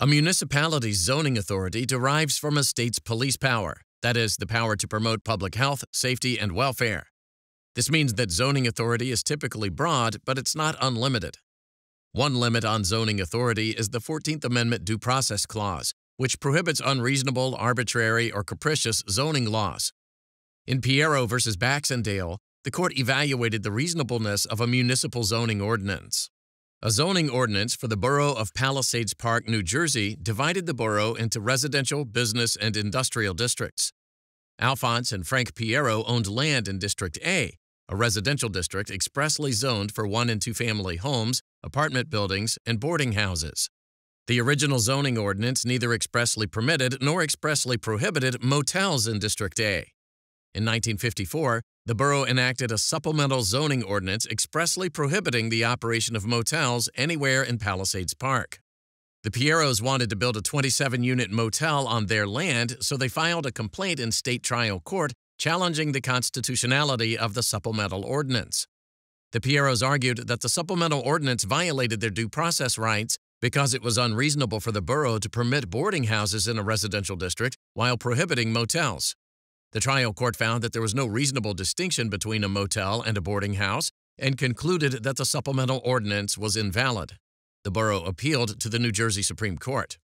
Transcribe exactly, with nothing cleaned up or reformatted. A municipality's zoning authority derives from a state's police power, that is, the power to promote public health, safety, and welfare. This means that zoning authority is typically broad, but it's not unlimited. One limit on zoning authority is the Fourteenth Amendment Due Process Clause, which prohibits unreasonable, arbitrary, or capricious zoning laws. In Pierro versus Baxendale, the court evaluated the reasonableness of a municipal zoning ordinance. A zoning ordinance for the Borough of Palisades Park, New Jersey, divided the borough into residential, business, and industrial districts. Alphonse and Frank Pierro owned land in District A, a residential district expressly zoned for one- and two-family homes, apartment buildings, and boarding houses. The original zoning ordinance neither expressly permitted nor expressly prohibited motels in District A. In nineteen fifty-four, the borough enacted a supplemental zoning ordinance expressly prohibiting the operation of motels anywhere in Palisades Park. The Pierros wanted to build a twenty-seven unit motel on their land, so they filed a complaint in state trial court challenging the constitutionality of the supplemental ordinance. The Pierros argued that the supplemental ordinance violated their due process rights because it was unreasonable for the borough to permit boarding houses in a residential district while prohibiting motels. The trial court found that there was no reasonable distinction between a motel and a boarding house and concluded that the supplemental ordinance was invalid. The borough appealed to the New Jersey Supreme Court.